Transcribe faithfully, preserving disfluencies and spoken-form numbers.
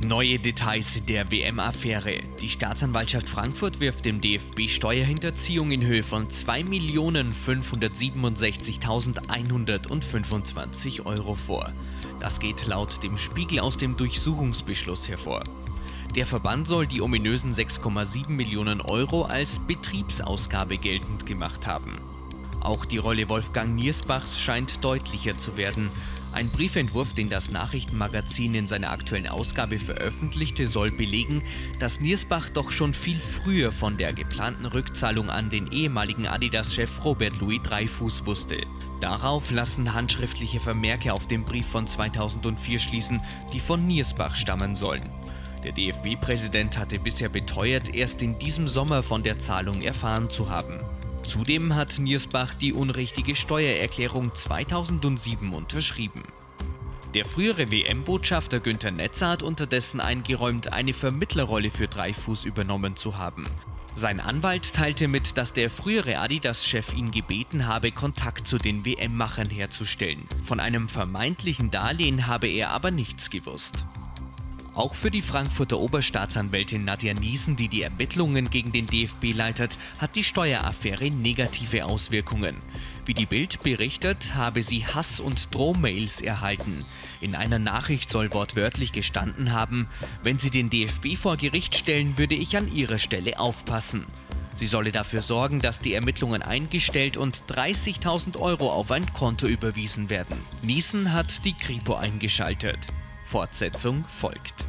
Neue Details der W M-Affäre. Die Staatsanwaltschaft Frankfurt wirft dem D F B Steuerhinterziehung in Höhe von zwei Millionen fünfhundertsiebenundsechzigtausendeinhundertfünfundzwanzig Euro vor. Das geht laut dem Spiegel aus dem Durchsuchungsbeschluss hervor. Der Verband soll die ominösen sechs Komma sieben Millionen Euro als Betriebsausgabe geltend gemacht haben. Auch die Rolle Wolfgang Niersbachs scheint deutlicher zu werden. Ein Briefentwurf, den das Nachrichtenmagazin in seiner aktuellen Ausgabe veröffentlichte, soll belegen, dass Niersbach doch schon viel früher von der geplanten Rückzahlung an den ehemaligen Adidas-Chef Robert Louis Dreyfus wusste. Darauf lassen handschriftliche Vermerke auf dem Brief von zweitausendvier schließen, die von Niersbach stammen sollen. Der D F B-Präsident hatte bisher beteuert, erst in diesem Sommer von der Zahlung erfahren zu haben. Zudem hat Niersbach die unrichtige Steuererklärung zweitausendsieben unterschrieben. Der frühere W M-Botschafter Günther Netzer hat unterdessen eingeräumt, eine Vermittlerrolle für Dreyfus übernommen zu haben. Sein Anwalt teilte mit, dass der frühere Adidas-Chef ihn gebeten habe, Kontakt zu den W M-Machern herzustellen. Von einem vermeintlichen Darlehen habe er aber nichts gewusst. Auch für die Frankfurter Oberstaatsanwältin Nadja Niesen, die die Ermittlungen gegen den D F B leitet, hat die Steueraffäre negative Auswirkungen. Wie die Bild berichtet, habe sie Hass- und Drohmails erhalten. In einer Nachricht soll wortwörtlich gestanden haben: Wenn Sie den D F B vor Gericht stellen, würde ich an Ihrer Stelle aufpassen. Sie solle dafür sorgen, dass die Ermittlungen eingestellt und dreißigtausend Euro auf ein Konto überwiesen werden. Niesen hat die Kripo eingeschaltet. Fortsetzung folgt.